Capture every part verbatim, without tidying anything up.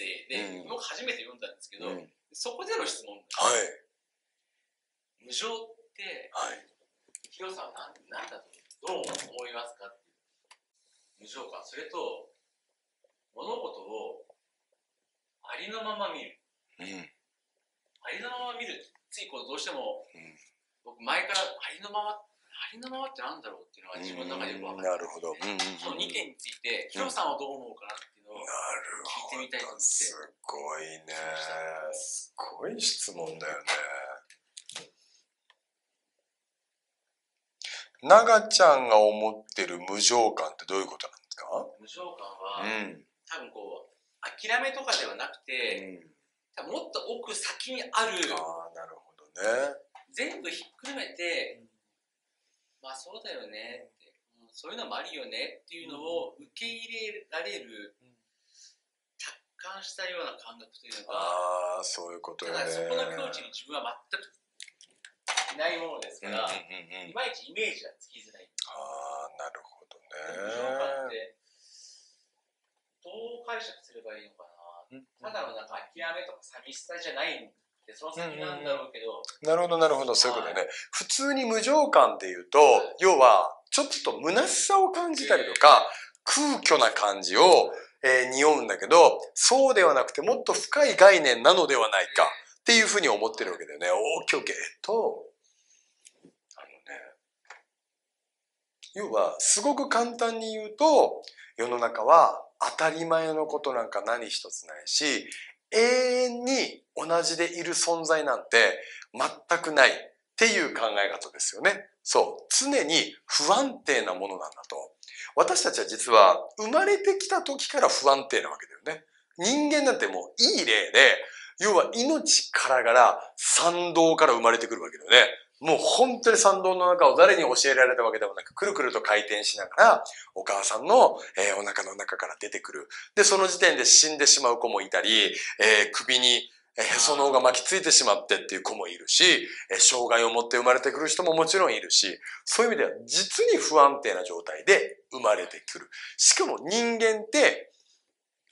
セイで、僕初めて読んだんですけど、うん、そこでの質問です。はい、無常って、はい、ヒロさんは何だとどう思いますかっていう。無常か、それと物事をありのまま見る。うん、ありのまま見るってついこうどうしても、うん、僕前からありのままありのままってなんだろうっていうのは自分の中でよく分かっていて、そのにけんについてヒロさんはどう思うかなっていうのを聞いてみたいと思って。すごいね、すごい質問だよね。ながちゃんが思ってる無常感ってどういうことなんですか？無常感は、うん、多分こう諦めとかではなくて、うん、もっと奥先にある。ああ、なるほどね。全部ひっくるめて、まあそうだよねって、うん、そういうのもあるよねっていうのを受け入れられる、うん、達観したような感覚というのが、ああそういうことよね。だからそこの境地に自分は全くいないものですから、いまいちイメージがつきづらい。ああ、なるほどね。どう解釈すればいいのかな。ただのなんか諦めとか寂しさじゃないんで。その先なんだろうけど、うん、なるほどなるほど、そういうことね。はい、普通に無常感っていうと、要はちょっと虚しさを感じたりとか、空虚な感じを、えー、匂うんだけど、そうではなくてもっと深い概念なのではないかっていうふうに思ってるわけだよね。オーケーオーケー。えっとあのね、要はすごく簡単に言うと、世の中は当たり前のことなんか何一つないし、永遠に同じでいる存在なんて全くないっていう考え方ですよね。そう。常に不安定なものなんだと。私たちは実は生まれてきた時から不安定なわけだよね。人間なんてもういい例で、要は命からがら賛同から生まれてくるわけだよね。もう本当に賛同の中を誰に教えられたわけでもなく、くるくると回転しながら、お母さんの、えー、お腹の中から出てくる。で、その時点で死んでしまう子もいたり、えー、首にへその緒が巻きついてしまってっていう子もいるし、えー、障害を持って生まれてくる人ももちろんいるし、そういう意味では実に不安定な状態で生まれてくる。しかも人間って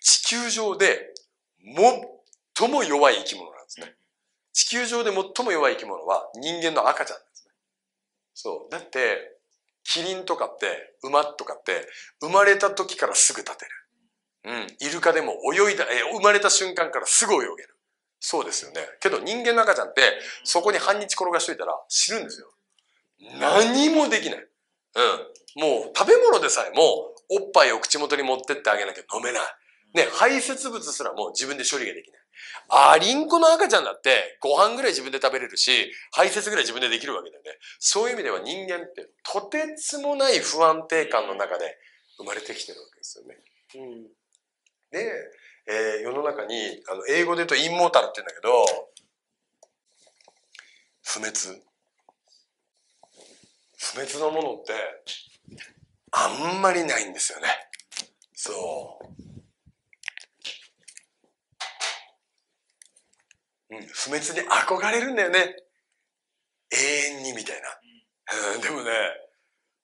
地球上で最も弱い生き物なんですね。地球上で最も弱い生き物は人間の赤ちゃんですね。そう。だって、キリンとかって、馬とかって、生まれた時からすぐ立てる。うん。イルカでも泳いだ、え、生まれた瞬間からすぐ泳げる。そうですよね。けど人間の赤ちゃんって、そこに半日転がしといたら死ぬんですよ。何もできない。うん。もう食べ物でさえも、おっぱいを口元に持ってってあげなきゃ飲めない。ね、排泄物すらも自分で処理ができない。アリンコの赤ちゃんだってご飯ぐらい自分で食べれるし、排泄ぐらい自分でできるわけだよね。そういう意味では人間ってとてつもない不安定感の中で生まれてきてるわけですよね。うん、で、えー、世の中にあの英語で言うとインモータルって言うんだけど、不滅。不滅のものってあんまりないんですよね。そう。うん、不滅に憧れるんだよね。永遠にみたいな、うん、でもね、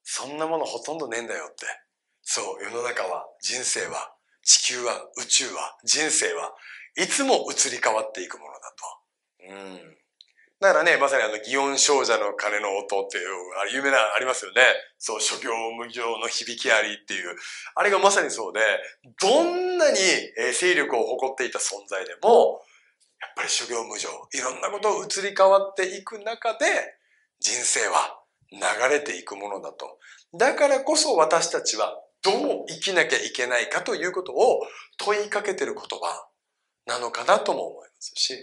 そんなものほとんどねえんだよって。そう、世の中は、人生は、地球は、宇宙は、人生はいつも移り変わっていくものだと。うん、だからね、まさにあの祇園精舎の鐘の音っていうあれ有名なありますよね。そう、諸行無常の響きありっていうあれがまさにそうで、どんなに勢力を誇っていた存在でも、やっぱり諸行無常、いろんなことを移り変わっていく中で人生は流れていくものだと。だからこそ私たちはどう生きなきゃいけないかということを問いかけてる言葉なのかなとも思いますし、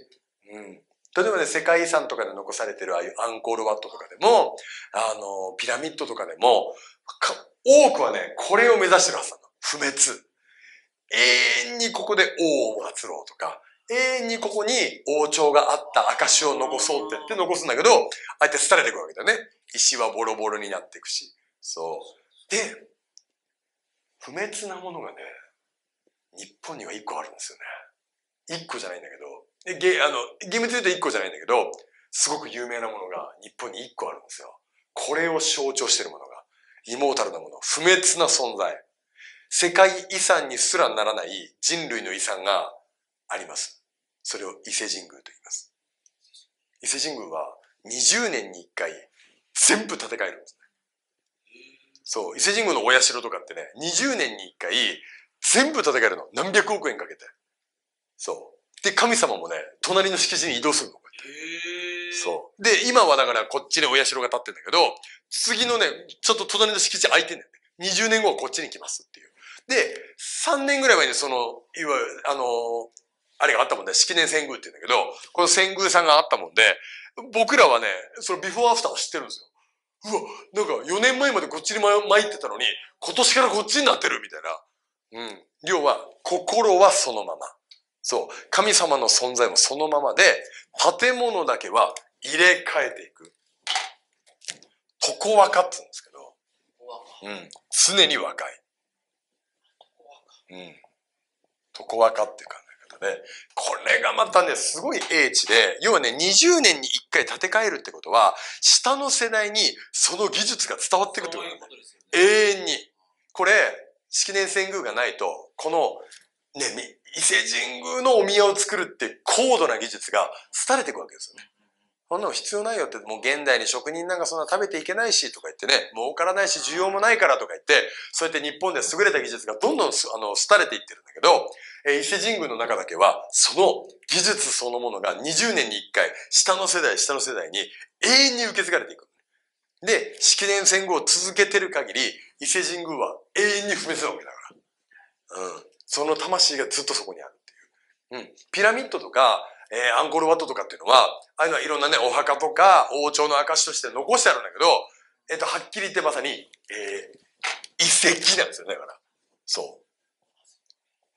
うん、例えばね、世界遺産とかで残されてるああいうアンコールワットとかでも、あのピラミッドとかでもか多くはね、これを目指してるはずなの。不滅。永遠にここで王を祀ろうとか、永遠にここに王朝があった証を残そうって言って残すんだけど、ああやって廃れていくわけだよね。石はボロボロになっていくし。そう。で、不滅なものがね、日本にはいっこあるんですよね。いっこじゃないんだけど、げあの厳密に言うといっこじゃないんだけど、すごく有名なものが日本にいっこあるんですよ。これを象徴しているものが、イモータルなもの、不滅な存在。世界遺産にすらならない人類の遺産が、あります。それを伊勢神宮と言います。伊勢神宮はにじゅうねんにいっかい全部建て替えるんですね。そう、伊勢神宮のお社とかってね、にじゅうねんにいっかい全部建て替えるの。何百億円かけて。そう。で、神様もね、隣の敷地に移動するの。そう。で、今はだからこっちでお社が建ってんだけど、次のね、ちょっと隣の敷地空いてんだよね。にじゅうねんごはこっちに来ますっていう。で、さんねんぐらい前にその、いわゆる、あのー、あれがあったもんで、式年遷宮って言うんだけど、この遷宮さんがあったもんで、僕らはね、そのビフォーアフターを知ってるんですよ。うわ、なんかよねんまえまでこっちに参ってたのに、今年からこっちになってるみたいな。うん。要は、心はそのまま。そう。神様の存在もそのままで、建物だけは入れ替えていく。常若って言うんですけど、うん、常に若い。うん。常若っていう考え方で、これがまたね、すごい英知で、要はね、にじゅうねんにいっかい建て替えるってことは、下の世代にその技術が伝わっていくってことなんだ。永遠に。これ、式年遷宮がないと、この、ね、伊勢神宮のお宮を作るって高度な技術が廃れていくわけですよね。そんなの必要ないよって、もう現代に職人なんかそんな食べていけないしとか言ってね、儲からないし需要もないからとか言って、そうやって日本で優れた技術がどんどんあの廃れていってるんだけど、え伊勢神宮の中だけはその技術そのものがにじゅうねんにいっかい下の世代下の世代に永遠に受け継がれていく。で、式年遷宮を続けてる限り、伊勢神宮は永遠に不滅なわけだから。うん。その魂がずっとそこにあるっていう。うん。ピラミッドとか、えー、アンコールワットとかっていうのは、ああいうのはいろんなね、お墓とか、王朝の証として残してあるんだけど、えっと、はっきり言ってまさに、えー、遺跡なんですよね、だから。そ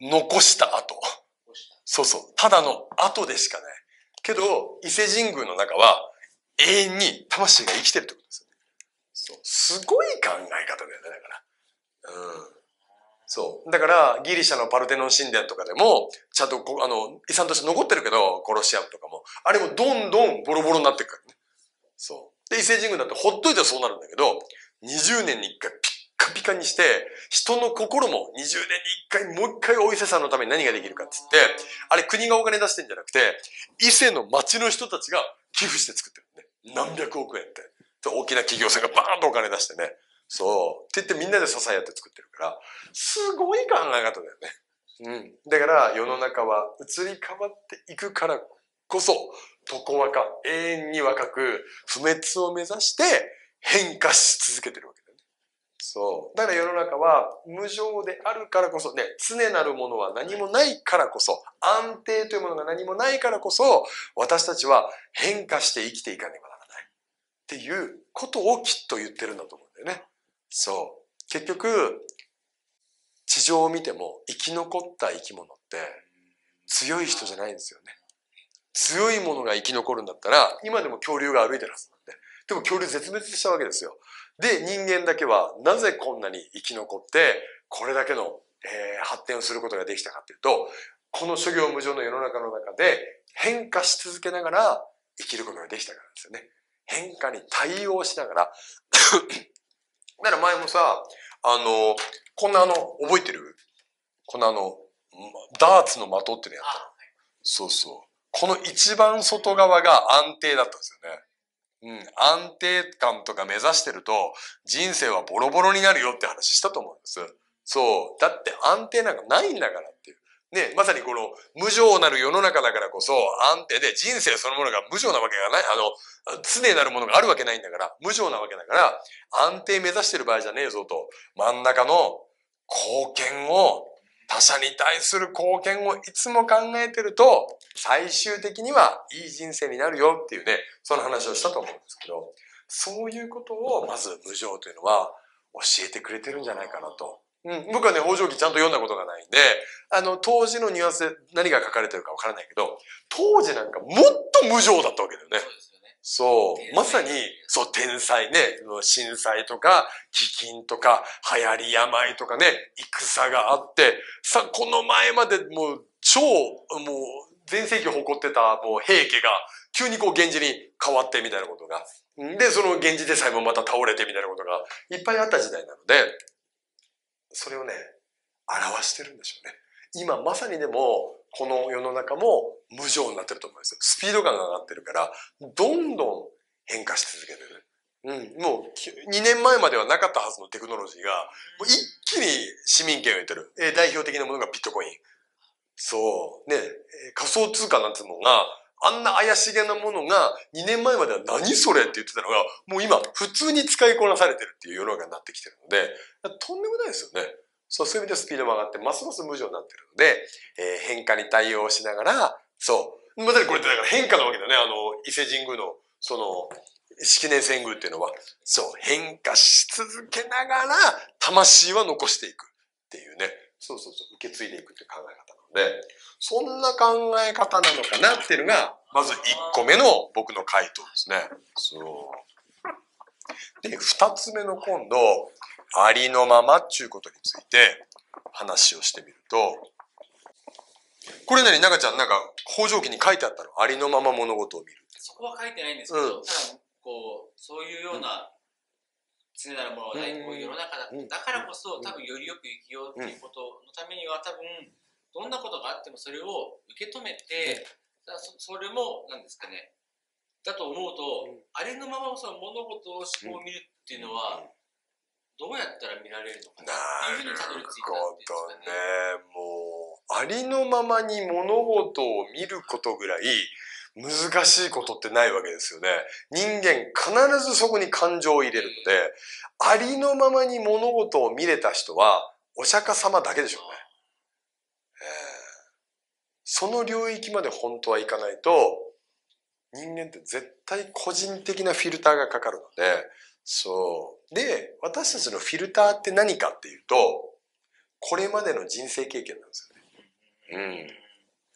う。残した後。そうそう。ただの後でしかない。けど、伊勢神宮の中は、永遠に魂が生きてるってことですよね。そう。すごい考え方だよね、だから。うん。そう。だから、ギリシャのパルテノン神殿とかでも、ちゃんとこ、あの、遺産として残ってるけど、コロシアムとかも、あれもどんどんボロボロになっていくからね。そう。で、伊勢神宮だってほっといたらそうなるんだけど、にじゅうねんにいっかいピッカピカにして、人の心もにじゅうねんにいっかいもういっかいお伊勢さんのために何ができるかって言って、あれ国がお金出してんじゃなくて、伊勢の町の人たちが寄付して作ってるんだよね。何百億円って。大きな企業さんがバーンとお金出してね。そう。って言ってみんなで支え合って作ってるから、すごい考え方だよね。うん。だから世の中は移り変わっていくからこそ、常若、永遠に若く、不滅を目指して変化し続けてるわけだよね。そう。だから世の中は無常であるからこそ、ね、常なるものは何もないからこそ、安定というものが何もないからこそ、私たちは変化して生きていかねばならない。っていうことをきっと言ってるんだと思うんだよね。そう。結局、地上を見ても生き残った生き物って強い人じゃないんですよね。強いものが生き残るんだったら、今でも恐竜が歩いてるはずなんで。でも恐竜絶滅したわけですよ。で、人間だけはなぜこんなに生き残って、これだけの、えー、発展をすることができたかっていうと、この諸行無常の世の中の中で変化し続けながら生きることができたからですよね。変化に対応しながら、だから前もさ、あの、こんなあの、覚えてる？このあの、ダーツの的ってのやったの。そうそう。この一番外側が安定だったんですよね。うん。安定感とか目指してると、人生はボロボロになるよって話したと思うんです。そう。だって安定なんかないんだからっていう。ね、まさにこの無常なる世の中だからこそ安定で人生そのものが無常なわけがない、あの、常なるものがあるわけないんだから、無常なわけだから、安定目指してる場合じゃねえぞと、真ん中の貢献を、他者に対する貢献をいつも考えてると、最終的にはいい人生になるよっていうね、その話をしたと思うんですけど、そういうことをまず無常というのは教えてくれてるんじゃないかなと。うん、僕はね、北条記ちゃんと読んだことがないんで、あの、当時のニュアンスで何が書かれてるかわからないけど、当時なんかもっと無常だったわけだよね。そうですよね。そう。まさに、そう、天災ね、震災とか、飢饉とか、流行り病とかね、戦があって、さ、この前までもう、超、もう、全盛期を誇ってた、もう、平家が、急にこう、源氏に変わってみたいなことが。で、その源氏でさえもまた倒れてみたいなことが、いっぱいあった時代なので、それをね、表してるんでしょうね。今まさにでも、この世の中も無常になってると思うんですよ。スピード感が上がってるから、どんどん変化し続けてる。うん、もうにねんまえまではなかったはずのテクノロジーが、もう一気に市民権を得てる。えー、代表的なものがビットコイン。そう。ね、仮想通貨なんてものが、あんな怪しげなものがにねんまえまでは何それって言ってたのが、もう今普通に使いこなされてるっていう世の中になってきてるので、とんでもないですよね。そう、そういう意味でスピードも上がって、ますます無常になってるので、えー、変化に対応しながら、そう。まさにこれってだから変化なわけだね。あの、伊勢神宮の、その、式年遷宮っていうのは、そう、変化し続けながら、魂は残していくっていうね。そうそうそう、受け継いでいくっていう考え方なので、そんな考え方なのかなっていうのが、まずいっこめの僕の回答ですね。そう。で、ふたつめの今度、ありのままっていうことについて話をしてみると、これね、中ちゃん、なんか、方丈記に書いてあったの。ありのまま物事を見る。そこは書いてないんですけど、うん、ただ、こう、そういうような、常なるものはない、こういう世の中だだからこそ、多分よりよく生きようっていうことのためには、多分、どんなことがあってもそれを受け止めて、だ そ, それも、なんですかね、だと思うと、ありのままその物事を思考を見るっていうのは、どうやったら見られるのかなっていうふうにたどり着いたんですかね。なるほどね。もう、ありのままに物事を見ることぐらい難しいことってないわけですよね。人間必ずそこに感情を入れるので、ありのままに物事を見れた人はお釈迦様だけでしょうね。えー、その領域まで本当はいかないと、人間って絶対個人的なフィルターがかかるので、そう。で、私たちのフィルターって何かっていうと、これまでの人生経験なんですよね。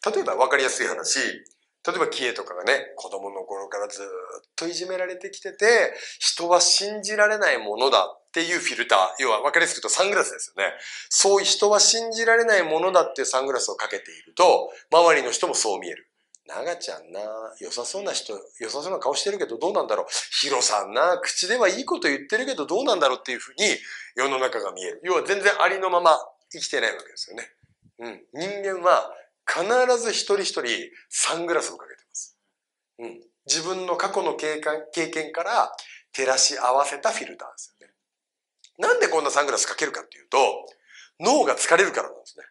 うん。例えば分かりやすい話、例えばキエとかがね、子供の頃からずっといじめられてきてて、人は信じられないものだっていうフィルター、要は分かりやすく言うとサングラスですよね。そういう人は信じられないものだっていうサングラスをかけていると、周りの人もそう見える。長ちゃんな、良さそうな人、良さそうな顔してるけどどうなんだろう。ヒロさんな、口ではいいこと言ってるけどどうなんだろうっていうふうに世の中が見える。要は全然ありのまま生きてないわけですよね。うん。人間は必ず一人一人サングラスをかけてます。うん。自分の過去の経験、経験から照らし合わせたフィルターですよね。なんでこんなサングラスかけるかっていうと、脳が疲れるからなんですね。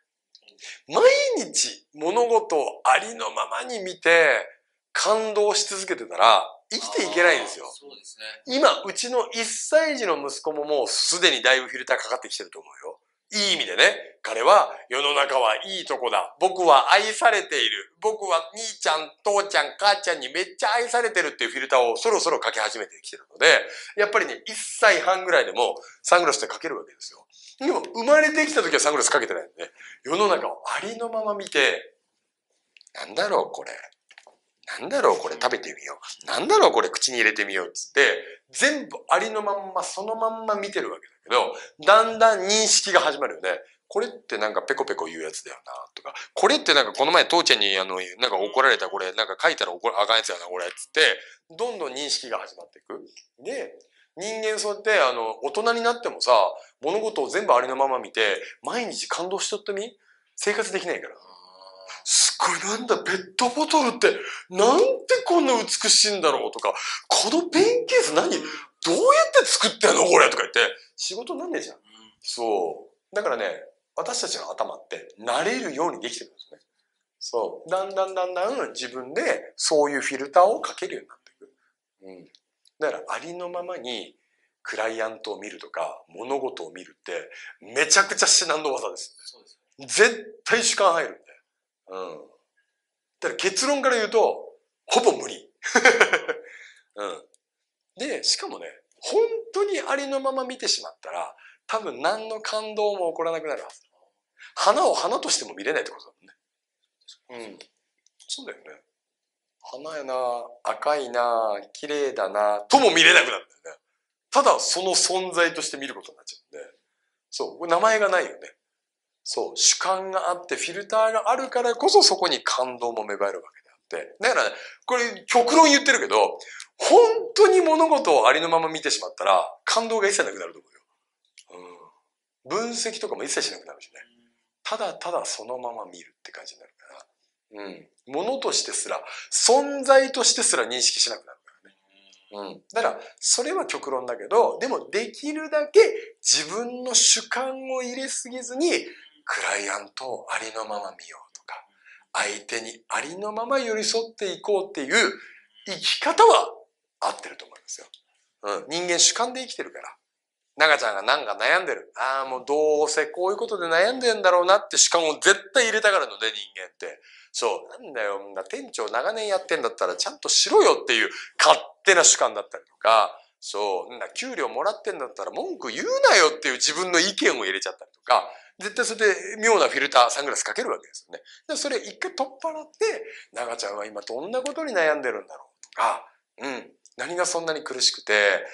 毎日物事をありのままに見て感動し続けてたら生きていけないんですよ。そうですね。今、うちのいっさい児の息子ももうすでにだいぶフィルターかかってきてると思うよ。いい意味でね。彼は世の中はいいとこだ。僕は愛されている。僕は兄ちゃん、父ちゃん、母ちゃんにめっちゃ愛されてるっていうフィルターをそろそろかけ始めてきてるので、やっぱりね、いっさいはんぐらいでもサングラスってかけるわけですよ。でも生まれてきた時はサングラスかけてないんでね。世の中をありのまま見て、なんだろうこれ。なんだろうこれ食べてみよう。なんだろうこれ口に入れてみようっつって、全部ありのまんまそのまんま見てるわけだけど、だんだん認識が始まるよね。これってなんかペコペコ言うやつだよなとか、これってなんかこの前父ちゃんにあの、なんか怒られたこれ、なんか書いたら怒らあかんやつだなこれっつって、どんどん認識が始まっていく。で、人間そうやって、あの、大人になってもさ、物事を全部ありのまま見て、毎日感動しとってみ？生活できないから。すごい、なんだ、ペットボトルって、なんてこんな美しいんだろうとか、このペンケース何？どうやって作ってんのこれとか言って、仕事なんねえじゃん。そう。だからね、私たちの頭って、慣れるようにできてるんですね。そう。だんだんだんだん自分で、そういうフィルターをかけるようになっていく。うん。だからありのままにクライアントを見るとか物事を見るってめちゃくちゃ至難の技です。そうですね。絶対主観入るんで。うん。だから結論から言うとほぼ無理。うん。で、しかもね、本当にありのまま見てしまったら多分何の感動も起こらなくなるはず。花を花としても見れないってことだもんね。うん。そうだよね。花やな、赤いな、綺麗だな、とも見れなくなるんだよね。ただその存在として見ることになっちゃうんで。そう、名前がないよね。そう、主観があってフィルターがあるからこそそこに感動も芽生えるわけであって。だから、ね、これ極論言ってるけど、本当に物事をありのまま見てしまったら感動が一切なくなると思うよ。うん。分析とかも一切しなくなるしね。ただただそのまま見るって感じになるから。うん。ものとしてすら、存在としてすら認識しなくなるからね。うん。だから、それは極論だけど、でもできるだけ自分の主観を入れすぎずに、クライアントをありのまま見ようとか、相手にありのまま寄り添っていこうっていう生き方は合ってると思いますよ。うん。人間主観で生きてるから。長ちゃんがなんか悩んでる。ああ、もうどうせこういうことで悩んでんだろうなって主観を絶対入れたがるので、人間って。そう。なんだよ、店長長年やってんだったらちゃんとしろよっていう勝手な主観だったりとか、そう。なんだ、給料もらってんだったら文句言うなよっていう自分の意見を入れちゃったりとか、絶対それで妙なフィルター、サングラスかけるわけですよね。でそれ一回取っ払って、長ちゃんは今どんなことに悩んでるんだろうとか、うん。何がそんなに苦しくて、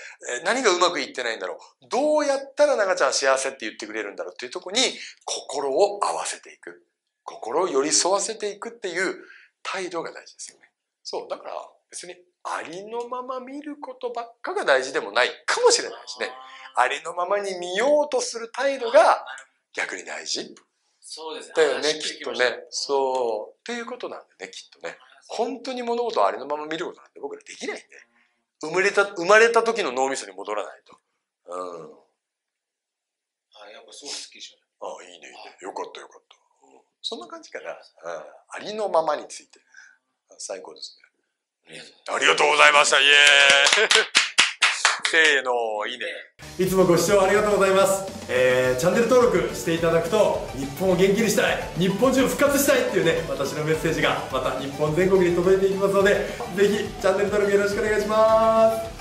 何がうまくいってないんだろう。どうやったら長ちゃん幸せって言ってくれるんだろうっていうところに心を合わせていく。心を寄り添わせていくっていう態度が大事ですよね。そう。だから別にありのまま見ることばっかが大事でもないかもしれないしね。ありのままに見ようとする態度が逆に大事。そうですね。だよね、きっとね。そう。っていうことなんでね、きっとね。本当に物事をありのまま見ることなんて僕らできないんで。生まれた、生まれた時の脳みそに戻らないと。うん。あ、やっぱすごい好きでしょ。あ、いいね、いいね。よかった、よかった。そんな感じかな。ありのままについて。最高ですね。ありがとうございました。イエーイ。せーの、いいね。いつもご視聴ありがとうございます。えー、チャンネル登録していただくと、日本を元気にしたい、日本中復活したいっていうね、私のメッセージがまた日本全国に届いていきますので、ぜひチャンネル登録よろしくお願いします。